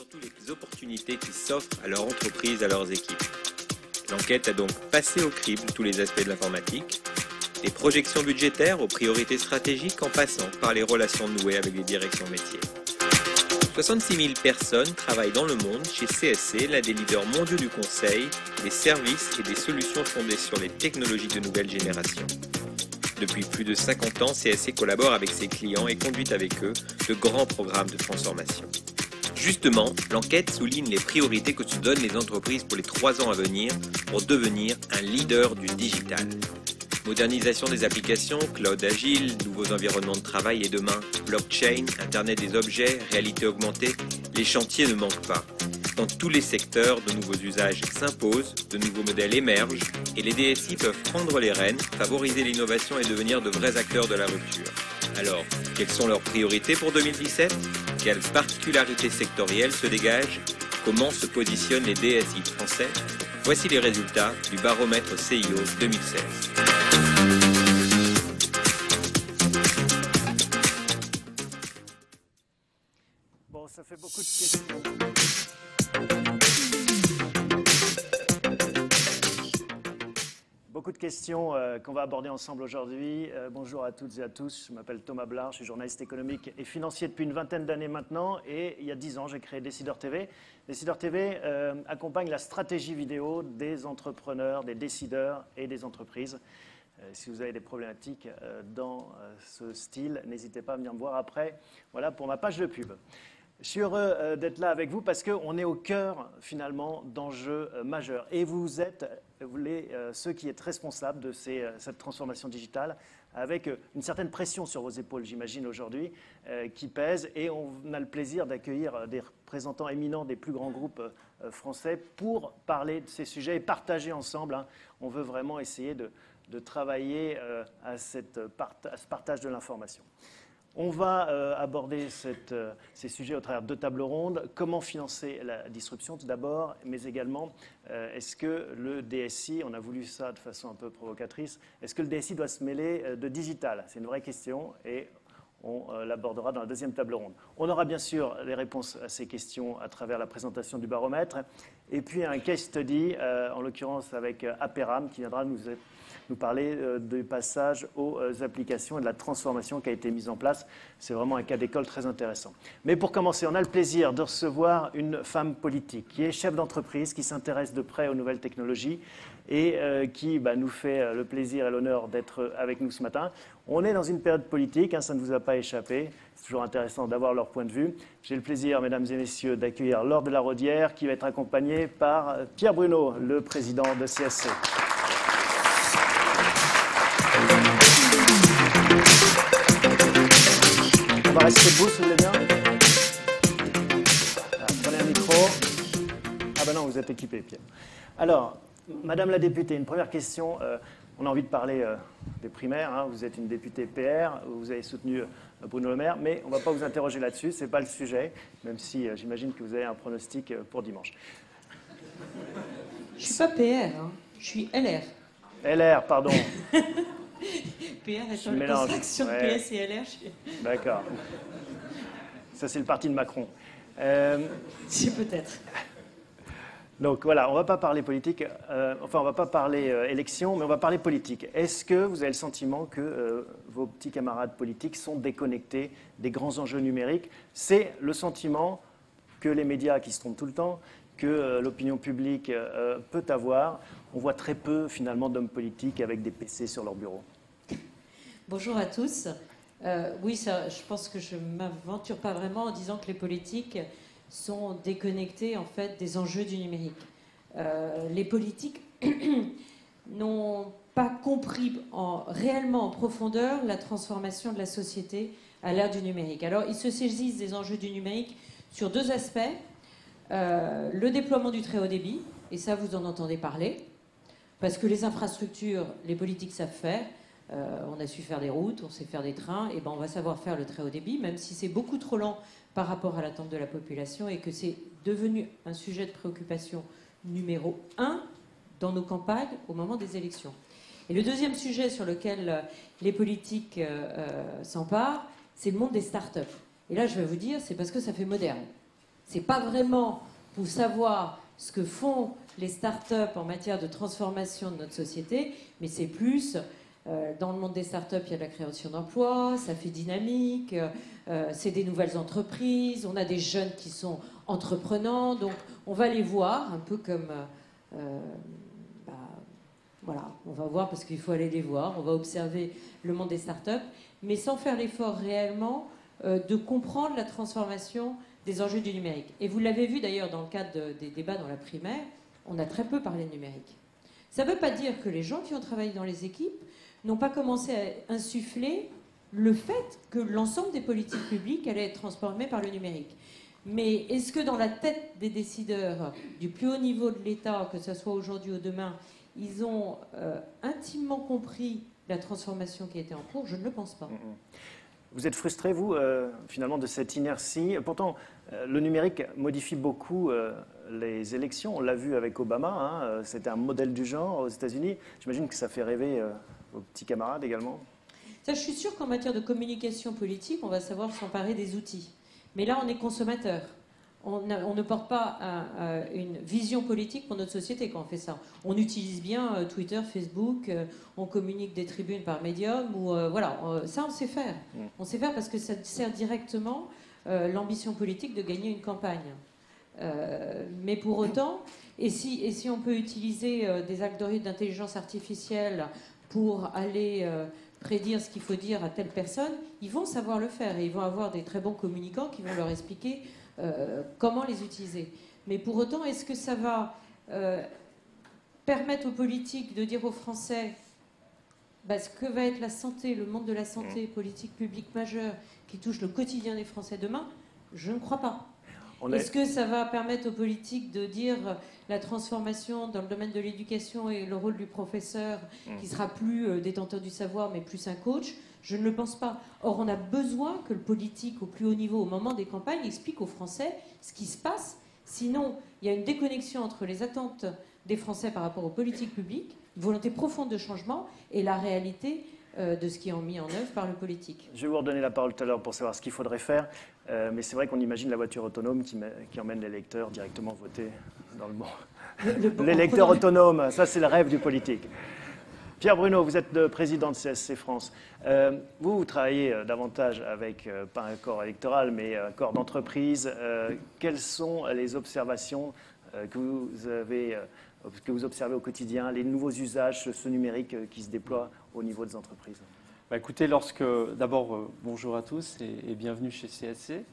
surtout les opportunités qui s'offrent à leur entreprise, à leurs équipes. L'enquête a donc passé au crible tous les aspects de l'informatique, des projections budgétaires aux priorités stratégiques en passant par les relations nouées avec les directions métiers. 66 000 personnes travaillent dans le monde chez CSC, l'un des leaders mondiaux du conseil, des services et des solutions fondées sur les technologies de nouvelle génération. Depuis plus de 50 ans, CSC collabore avec ses clients et conduit avec eux de grands programmes de transformation. Justement, l'enquête souligne les priorités que se donnent les entreprises pour les 3 ans à venir pour devenir un leader du digital. Modernisation des applications, cloud agile, nouveaux environnements de travail et demain, blockchain, Internet des objets, réalité augmentée, les chantiers ne manquent pas. Dans tous les secteurs, de nouveaux usages s'imposent, de nouveaux modèles émergent et les DSI peuvent prendre les rênes, favoriser l'innovation et devenir de vrais acteurs de la rupture. Alors, quelles sont leurs priorités pour 2017 ? Quelles particularités sectorielles se dégagent ? Comment se positionnent les DSI français ? Voici les résultats du baromètre CIO 2016. Bon, ça fait beaucoup de questions. Beaucoup de questions qu'on va aborder ensemble aujourd'hui. Bonjour à toutes et à tous, je m'appelle Thomas Blard, je suis journaliste économique et financier depuis une vingtaine d'années maintenant et il y a 10 ans j'ai créé Décideur TV. Décideur TV accompagne la stratégie vidéo des entrepreneurs, des décideurs et des entreprises. Si vous avez des problématiques dans ce style, n'hésitez pas à venir me voir après. Voilà pour ma page de pub. Je suis heureux d'être là avec vous parce qu'on est au cœur, finalement, d'enjeux majeurs. Et vous êtes ceux qui êtes responsables de cette transformation digitale avec une certaine pression sur vos épaules, j'imagine, aujourd'hui, qui pèse. Et on a le plaisir d'accueillir des représentants éminents des plus grands groupes français pour parler de ces sujets et partager ensemble. On veut vraiment essayer de travailler à ce partage de l'information. On va aborder ces sujets au travers de 2 tables rondes. Comment financer la disruption tout d'abord, mais également est-ce que le DSI, on a voulu ça de façon un peu provocatrice, est-ce que le DSI doit se mêler de digital? C'est une vraie question et on l'abordera dans la 2e table ronde. On aura bien sûr les réponses à ces questions à travers la présentation du baromètre et puis un case study, en l'occurrence avec Aperam qui viendra nous parler du passage aux applications et de la transformation qui a été mise en place. C'est vraiment un cas d'école très intéressant. Mais pour commencer, on a le plaisir de recevoir une femme politique qui est chef d'entreprise, qui s'intéresse de près aux nouvelles technologies et qui nous fait le plaisir et l'honneur d'être avec nous ce matin. On est dans une période politique, ça ne vous a pas échappé. C'est toujours intéressant d'avoir leur point de vue. J'ai le plaisir, mesdames et messieurs, d'accueillir Laure de La Raudière qui va être accompagnée par Pierre Bruno, le président de CSC. On va rester debout, si vous voulez bien. Alors, prenez un micro. Ah ben non, vous êtes équipé, Pierre. Alors, madame la députée, une première question. On a envie de parler des primaires. Vous êtes une députée PR, vous avez soutenu Bruno Le Maire, mais on ne va pas vous interroger là-dessus, ce n'est pas le sujet, même si j'imagine que vous avez un pronostic pour dimanche. Je ne suis pas PR, je suis LR. LR, pardon. PR est une abstraction de PS et LR. D'accord. Ça, c'est le parti de Macron. Si, peut-être. Donc voilà, on ne va pas parler politique, on ne va pas parler élection, mais on va parler politique. Est-ce que vous avez le sentiment que vos petits camarades politiques sont déconnectés des grands enjeux numériques? C'est le sentiment que les médias qui se trompent tout le temps, que l'opinion publique peut avoir. On voit très peu finalement d'hommes politiques avec des PC sur leur bureau. Bonjour à tous. Oui, ça, je pense que je ne m'aventure pas vraiment en disant que les politiques sont déconnectés en fait des enjeux du numérique. Les politiques n'ont pas compris réellement en profondeur la transformation de la société à l'ère du numérique. Alors ils se saisissent des enjeux du numérique sur 2 aspects. Le déploiement du très haut débit, et ça vous en entendez parler, parce que les infrastructures, les politiques savent faire. On a su faire des routes, on sait faire des trains, et ben on va savoir faire le très haut débit, même si c'est beaucoup trop lent par rapport à l'attente de la population et que c'est devenu un sujet de préoccupation numéro 1 dans nos campagnes au moment des élections. Et le 2e sujet sur lequel les politiques s'emparent, c'est le monde des start-up. Et là, je vais vous dire, c'est parce que ça fait moderne. c'est pas vraiment pour savoir ce que font les startups en matière de transformation de notre société, mais c'est plus, dans le monde des startups, il y a de la création d'emplois, ça fait dynamique, c'est des nouvelles entreprises, on a des jeunes qui sont entreprenants, donc on va les voir, un peu comme... voilà, on va voir parce qu'il faut aller les voir, on va observer le monde des startups, mais sans faire l'effort réellement de comprendre la transformation des enjeux du numérique. Et vous l'avez vu d'ailleurs dans le cadre des débats dans la primaire, on a très peu parlé de numérique. Ça ne veut pas dire que les gens qui ont travaillé dans les équipes n'ont pas commencé à insuffler le fait que l'ensemble des politiques publiques allaient être transformées par le numérique. Mais est-ce que dans la tête des décideurs du plus haut niveau de l'État, que ce soit aujourd'hui ou demain, ils ont intimement compris la transformation qui était en cours? Je ne le pense pas. Vous êtes frustré, vous, finalement, de cette inertie. Pourtant, le numérique modifie beaucoup les élections. On l'a vu avec Obama, hein. C'était un modèle du genre aux États-Unis. J'imagine que ça fait rêver vos petits camarades également. Ça, je suis sûre qu'en matière de communication politique, on va savoir s'emparer des outils. Mais là, on est consommateur. On ne porte pas une vision politique pour notre société quand on fait ça. On utilise bien Twitter, Facebook, on communique des tribunes par médium, ou voilà, ça on sait faire. On sait faire parce que ça sert directement l'ambition politique de gagner une campagne. Mais pour autant, et si on peut utiliser des algorithmes d'intelligence artificielle pour aller prédire ce qu'il faut dire à telle personne, ils vont savoir le faire et ils vont avoir des très bons communicants qui vont leur expliquer comment les utiliser. Mais pour autant, est-ce que ça va permettre aux politiques de dire aux Français ce que va être la santé, le monde de la santé, politique publique majeure qui touche le quotidien des Français demain? Je ne crois pas. Est-ce que ça va permettre aux politiques de dire la transformation dans le domaine de l'éducation et le rôle du professeur qui sera plus détenteur du savoir mais plus un coach? Je ne le pense pas. Or, on a besoin que le politique au plus haut niveau, au moment des campagnes, explique aux Français ce qui se passe. Sinon, il y a une déconnexion entre les attentes des Français par rapport aux politiques publiques, une volonté profonde de changement et la réalité de ce qui est mis en œuvre par le politique. Je vais vous redonner la parole tout à l'heure pour savoir ce qu'il faudrait faire. Mais c'est vrai qu'on imagine la voiture autonome qui emmène les électeurs directement voter dans le bon. L'électeur autonome, ça c'est le rêve du politique. Pierre Bruno, vous êtes le président de CSC France. Vous travaillez davantage avec, pas un corps électoral, mais un corps d'entreprise. Quelles sont les observations que vous observez au quotidien, les nouveaux usages, ce numérique qui se déploie au niveau des entreprises? Écoutez, d'abord, bonjour à tous et bienvenue chez CSC.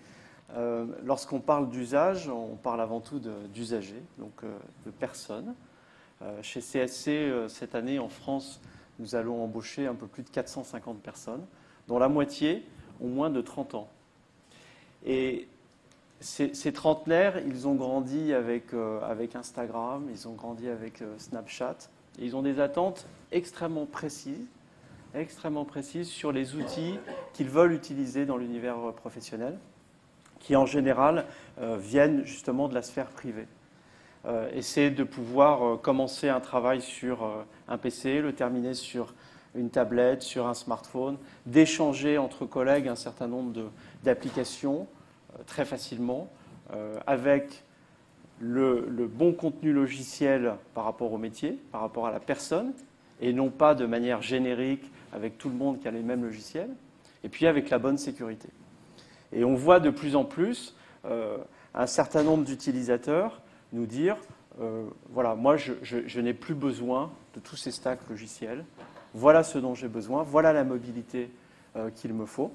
Lorsqu'on parle d'usage, on parle avant tout d'usagers, donc de personnes. Chez CSC, cette année, en France, nous allons embaucher un peu plus de 450 personnes, dont la moitié ont moins de 30 ans. Et ces trentenaires, ils ont grandi avec Instagram, ils ont grandi avec Snapchat, et ils ont des attentes extrêmement précises sur les outils qu'ils veulent utiliser dans l'univers professionnel, qui en général viennent justement de la sphère privée. Et c'est de pouvoir commencer un travail sur un PC, le terminer sur une tablette, sur un smartphone, d'échanger entre collègues un certain nombre d'applications très facilement, avec le bon contenu logiciel par rapport au métier, par rapport à la personne, et non pas de manière générique avec tout le monde qui a les mêmes logiciels, et puis avec la bonne sécurité. Et on voit de plus en plus un certain nombre d'utilisateurs nous dire, voilà, moi je n'ai plus besoin de tous ces stacks logiciels, voilà ce dont j'ai besoin, voilà la mobilité qu'il me faut.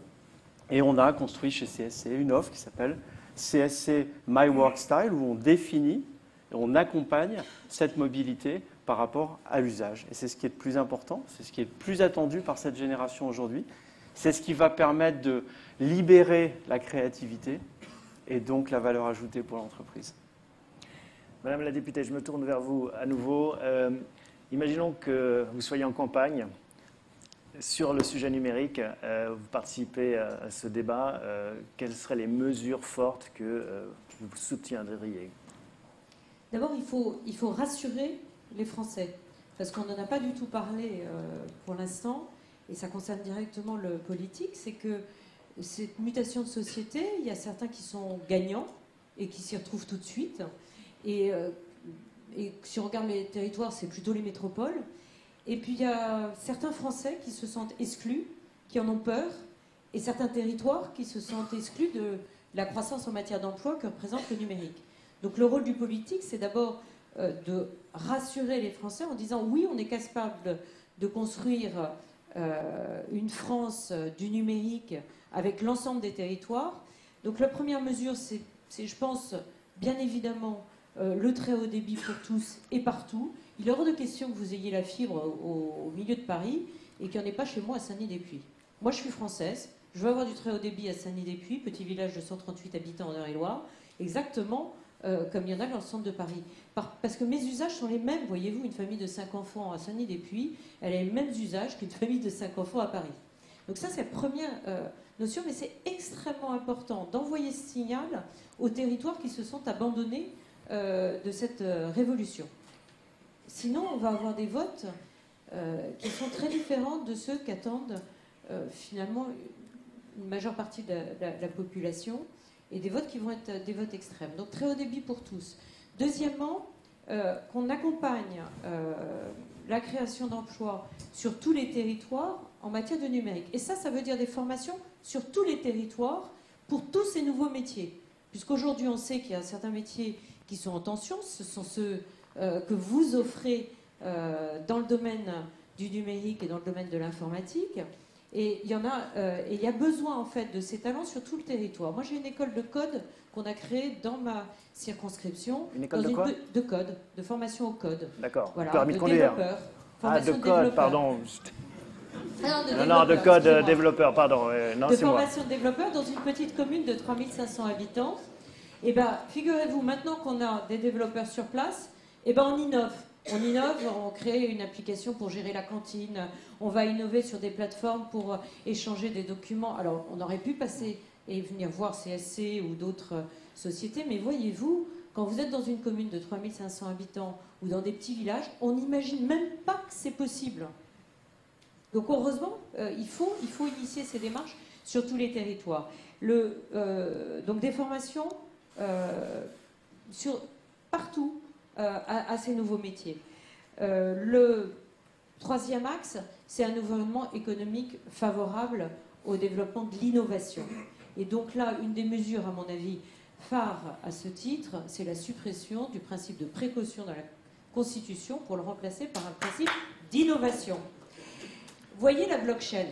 Et on a construit chez CSC une offre qui s'appelle CSC My Work Style, où on définit et on accompagne cette mobilité par rapport à l'usage. Et c'est ce qui est le plus important, c'est ce qui est le plus attendu par cette génération aujourd'hui, c'est ce qui va permettre de libérer la créativité et donc la valeur ajoutée pour l'entreprise. Madame la députée, je me tourne vers vous à nouveau. Imaginons que vous soyez en campagne sur le sujet numérique. Vous participez à ce débat. Quelles seraient les mesures fortes que vous soutiendriez? D'abord, il faut rassurer les Français, parce qu'on n'en a pas du tout parlé pour l'instant, et ça concerne directement le politique. C'est que cette mutation de société, il y a certains qui sont gagnants, et qui s'y retrouvent tout de suite. Et si on regarde les territoires, c'est plutôt les métropoles. Et puis il y a certains Français qui se sentent exclus, qui en ont peur, et certains territoires qui se sentent exclus de la croissance en matière d'emploi que représente le numérique. Donc le rôle du politique, c'est d'abord de rassurer les Français en disant oui, on est capable de construire une France du numérique avec l'ensemble des territoires. Donc la première mesure, c'est je pense, bien évidemment, le très haut débit pour tous et partout. Il est hors de question que vous ayez la fibre au milieu de Paris et qu'il n'y en ait pas chez moi à Saint-Nid-des-Puy. Moi, je suis française, je veux avoir du très haut débit à Saint-Nid-des-Puy, petit village de 138 habitants en Eure-et-Loir, exactement comme il y en a dans le centre de Paris. Parce que mes usages sont les mêmes, voyez-vous, une famille de 5 enfants à Saint-Nid-des-Puy, elle a les mêmes usages qu'une famille de 5 enfants à Paris. Donc ça, c'est la première notion, mais c'est extrêmement important d'envoyer ce signal aux territoires qui se sont abandonnés de cette révolution. Sinon, on va avoir des votes qui sont très différents de ceux qu'attendent finalement une majeure partie de la population, et des votes qui vont être des votes extrêmes. Donc très haut débit pour tous. Deuxièmement, qu'on accompagne la création d'emplois sur tous les territoires en matière de numérique. Et ça, ça veut dire des formations sur tous les territoires pour tous ces nouveaux métiers. Puisqu'aujourd'hui, on sait qu'il y a certains métiers qui sont en tension, ce sont ceux que vous offrez dans le domaine du numérique et dans le domaine de l'informatique. Et il y a besoin en fait de ces talents sur tout le territoire. Moi, j'ai une école de code qu'on a créée dans ma circonscription. Une école de quoi? De code, de formation au code. D'accord. Voilà, permis de conduire. Formation de code, développeur. Pardon. Non, de code développeur, pardon. Non, de formation de développeur dans une petite commune de 3500 habitants. Eh bien, figurez-vous, maintenant qu'on a des développeurs sur place, eh ben, on innove. On innove, on crée une application pour gérer la cantine, on va innover sur des plateformes pour échanger des documents. Alors, on aurait pu passer et venir voir CSC ou d'autres sociétés, mais voyez-vous, quand vous êtes dans une commune de 3500 habitants ou dans des petits villages, on n'imagine même pas que c'est possible. Donc, heureusement, il faut initier ces démarches sur tous les territoires. Donc, des formations partout. À ces nouveaux métiers. Le troisième axe, c'est un environnement économique favorable au développement de l'innovation. Et donc là, une des mesures, à mon avis, phare à ce titre, c'est la suppression du principe de précaution dans la Constitution pour le remplacer par un principe d'innovation. Voyez la blockchain,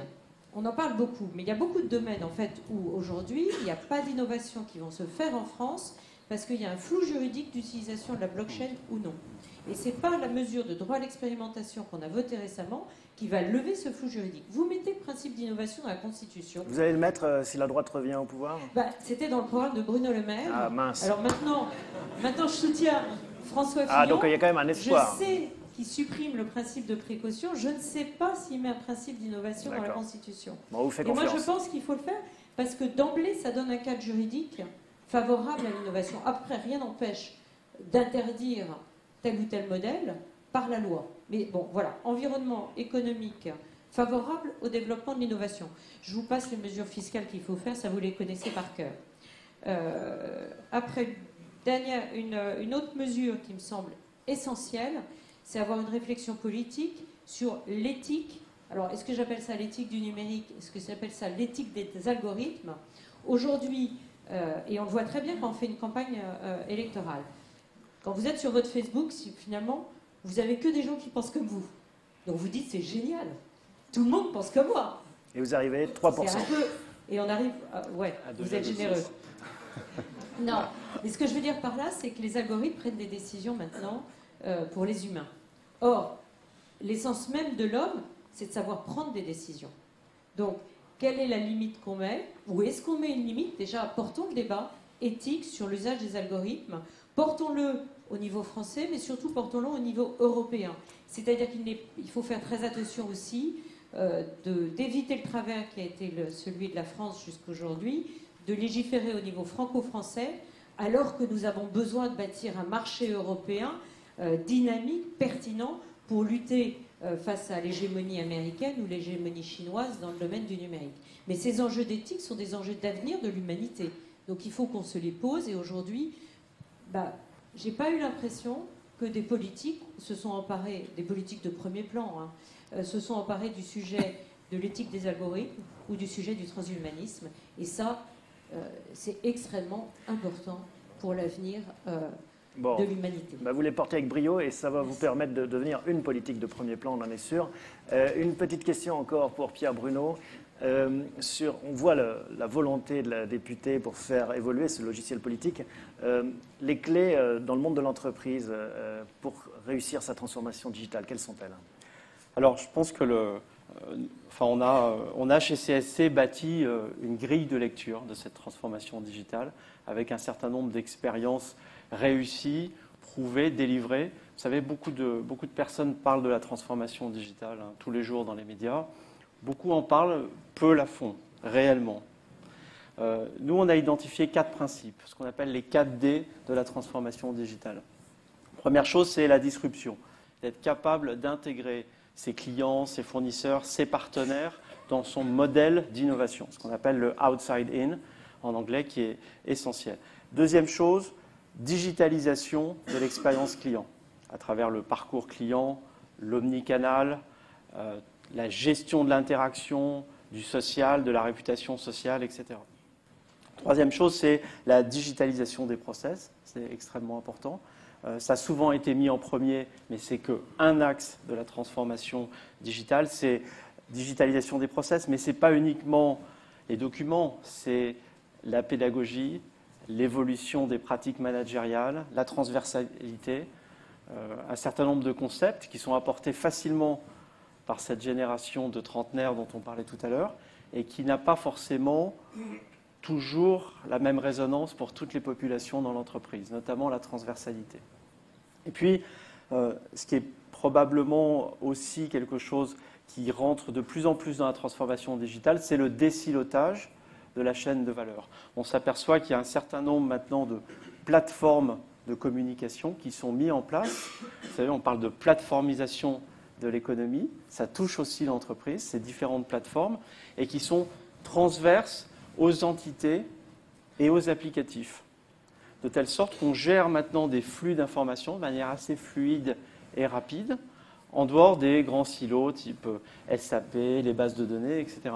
on en parle beaucoup, mais il y a beaucoup de domaines en fait où aujourd'hui, il n'y a pas d'innovation qui vont se faire en France, parce qu'il y a un flou juridique d'utilisation de la blockchain ou non. Et ce n'est pas la mesure de droit à l'expérimentation qu'on a votée récemment qui va lever ce flou juridique. Vous mettez le principe d'innovation dans la Constitution. Vous allez le mettre si la droite revient au pouvoir? C'était dans le programme de Bruno Le Maire. Ah mince. Alors maintenant je soutiens François Fillon. Ah donc il y a quand même un espoir. Je sais qu'il supprime le principe de précaution. Je ne sais pas s'il met un principe d'innovation dans la Constitution. Bon, vous faites confiance. Et moi je pense qu'il faut le faire parce que d'emblée ça donne un cadre juridique favorable à l'innovation. Après, rien n'empêche d'interdire tel ou tel modèle par la loi. Mais bon, voilà, environnement économique favorable au développement de l'innovation. Je vous passe les mesures fiscales qu'il faut faire, ça vous les connaissez par cœur. Après, une autre mesure qui me semble essentielle, c'est avoir une réflexion politique sur l'éthique. Alors, est-ce que j'appelle ça l'éthique du numérique? Est-ce que j'appelle ça l'éthique des algorithmes? Aujourd'hui, et on le voit très bien quand on fait une campagne électorale. Quand vous êtes sur votre Facebook, finalement, vous n'avez que des gens qui pensent comme vous. Donc vous dites, c'est génial, tout le monde pense comme moi. Et vous arrivez 3%. C'est un peu... Et on arrive... ouais, vous êtes généreux. Non, mais ce que je veux dire par là, c'est que les algorithmes prennent des décisions maintenant pour les humains. Or, l'essence même de l'homme, c'est de savoir prendre des décisions. Donc, quelle est la limite qu'on met? Ou est-ce qu'on met une limite? Déjà, portons le débat éthique sur l'usage des algorithmes. Portons-le au niveau français, mais surtout portons-le au niveau européen. C'est-à-dire qu'il faut faire très attention aussi d'éviter le travers qui a été celui de la France jusqu'aujourd'hui, de légiférer au niveau franco-français, alors que nous avons besoin de bâtir un marché européen dynamique, pertinent, pour lutter face à l'hégémonie américaine ou l'hégémonie chinoise dans le domaine du numérique. Mais ces enjeux d'éthique sont des enjeux d'avenir de l'humanité. Donc il faut qu'on se les pose, et aujourd'hui, j'ai pas eu l'impression que des politiques se sont emparés, des politiques de premier plan, se sont emparés du sujet de l'éthique des algorithmes ou du sujet du transhumanisme. Et ça, c'est extrêmement important pour l'avenir de l'humanité. Vous les portez avec brio et ça va vous permettre de devenir une politique de premier plan, on en est sûr. Une petite question encore pour Pierre Bruno. On voit la volonté de la députée pour faire évoluer ce logiciel politique. Les clés dans le monde de l'entreprise pour réussir sa transformation digitale, quelles sont-elles? Alors, je pense que on a chez CSC bâti une grille de lecture de cette transformation digitale avec un certain nombre d'expériences réussies, prouvées, délivrées. Vous savez, beaucoup de personnes parlent de la transformation digitale tous les jours dans les médias. Beaucoup en parlent, peu la font, réellement. Nous, on a identifié 4 principes, ce qu'on appelle les 4D de la transformation digitale. Première chose, c'est la disruption, d'être capable d'intégrer ses clients, ses fournisseurs, ses partenaires dans son modèle d'innovation, ce qu'on appelle le « outside-in » en anglais, qui est essentiel. Deuxième chose, digitalisation de l'expérience client, à travers le parcours client, l'omnicanal, la gestion de l'interaction, du social, de la réputation sociale, etc. Troisième chose, c'est la digitalisation des process. C'est extrêmement important. Ça a souvent été mis en premier, mais c'est qu'un axe de la transformation digitale. C'est digitalisation des process, mais ce n'est pas uniquement les documents. C'est la pédagogie, l'évolution des pratiques managériales, la transversalité, un certain nombre de concepts qui sont apportés facilement par cette génération de trentenaires dont on parlait tout à l'heure, et qui n'a pas forcément toujours la même résonance pour toutes les populations dans l'entreprise, notamment la transversalité. Et puis, ce qui est probablement aussi quelque chose qui rentre de plus en plus dans la transformation digitale, c'est le désilotage de la chaîne de valeur. On s'aperçoit qu'il y a un certain nombre maintenant de plateformes de communication qui sont mises en place. Vous savez, on parle de plateformisation de l'économie, ça touche aussi l'entreprise, ces différentes plateformes, et qui sont transverses aux entités et aux applicatifs. De telle sorte qu'on gère maintenant des flux d'informations de manière assez fluide et rapide, en dehors des grands silos type SAP, les bases de données, etc.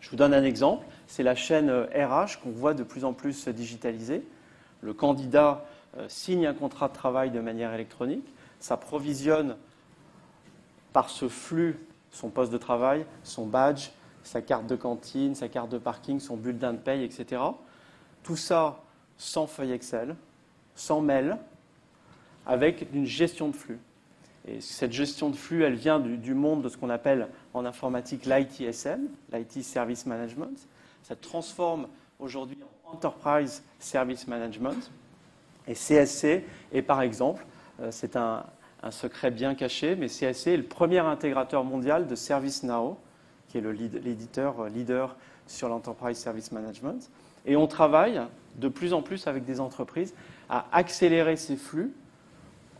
Je vous donne un exemple, c'est la chaîne RH qu'on voit de plus en plus se digitaliser. Le candidat signe un contrat de travail de manière électronique, ça provisionne par ce flux, son poste de travail, son badge, sa carte de cantine, sa carte de parking, son bulletin de paye, etc. Tout ça sans feuille Excel, sans mail, avec une gestion de flux. Et cette gestion de flux, elle vient du monde de ce qu'on appelle en informatique l'ITSM, l'IT Service Management. Ça transforme aujourd'hui en Enterprise Service Management. Et CSC est par exemple, c'est un secret bien caché, mais CSC est le premier intégrateur mondial de ServiceNow, qui est l'éditeur leader sur l'Enterprise Service Management. Et on travaille de plus en plus avec des entreprises à accélérer ces flux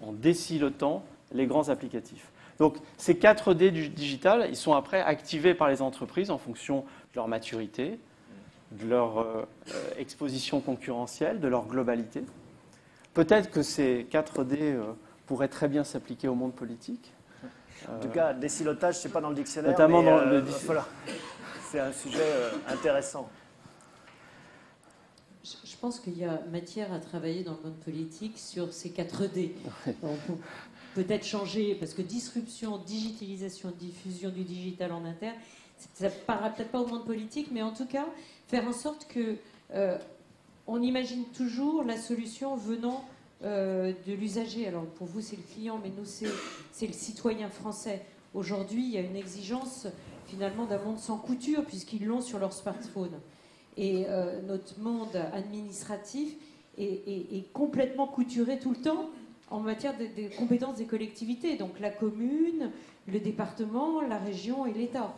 en désilotant les grands applicatifs. Donc ces 4D du digital, ils sont après activés par les entreprises en fonction de leur maturité, de leur exposition concurrentielle, de leur globalité. Peut-être que ces 4D... pourrait très bien s'appliquer au monde politique. En tout cas, désilotage, ce n'est pas dans le dictionnaire. Notamment dans le dictionnaire. C'est un sujet intéressant. Je pense qu'il y a matière à travailler dans le monde politique sur ces 4D. Ouais. On peut peut-être changer, parce que disruption, digitalisation, diffusion du digital en interne, ça ne parlera peut-être pas au monde politique, mais en tout cas, faire en sorte que on imagine toujours la solution venant de l'usager. Alors pour vous c'est le client, mais nous c'est le citoyen français. Aujourd'hui il y a une exigence finalement d'un monde sans couture puisqu'ils l'ont sur leur smartphone. Et notre monde administratif est complètement couturé tout le temps en matière des compétences des collectivités. Donc la commune, le département, la région et l'État.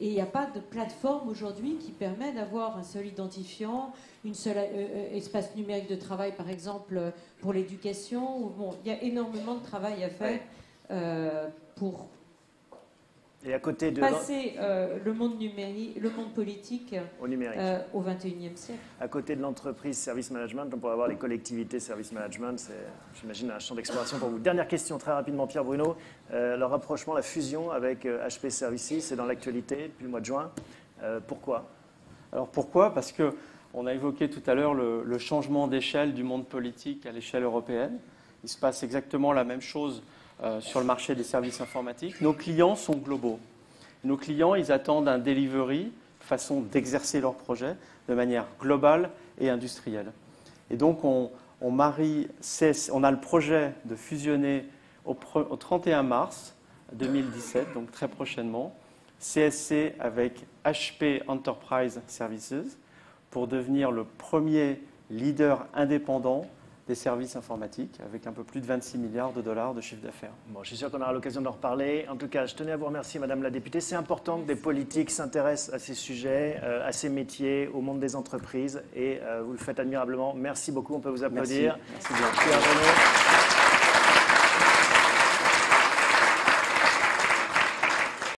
Et il n'y a pas de plateforme aujourd'hui qui permet d'avoir un seul identifiant, une seule espace numérique de travail, par exemple, pour l'éducation. Bon, il y a énormément de travail à faire pour Et à côté de passer le monde numérique, le monde politique au numérique, au 21e siècle. À côté de l'entreprise Service Management, on pourrait avoir les collectivités Service Management. C'est, j'imagine, un champ d'exploration pour vous. Dernière question très rapidement, Pierre Bruno. Leur rapprochement, la fusion avec HP Services, c'est dans l'actualité depuis le mois de juin. Pourquoi? Alors pourquoi? Parce que on a évoqué tout à l'heure le changement d'échelle du monde politique à l'échelle européenne. Il se passe exactement la même chose sur le marché des services informatiques. Nos clients sont globaux. Nos clients, ils attendent un delivery, façon d'exercer leur projet de manière globale et industrielle. Et donc, on a le projet de fusionner au 31 mars 2017, donc très prochainement, CSC avec HP Enterprise Services pour devenir le premier leader indépendant des services informatiques, avec un peu plus de 26 milliards de dollars de chiffre d'affaires. Bon, je suis sûr qu'on aura l'occasion d'en reparler. En tout cas, je tenais à vous remercier, Madame la députée. C'est important que des politiques s'intéressent à ces sujets, à ces métiers, au monde des entreprises, et vous le faites admirablement. Merci beaucoup, on peut vous applaudir. Merci bien.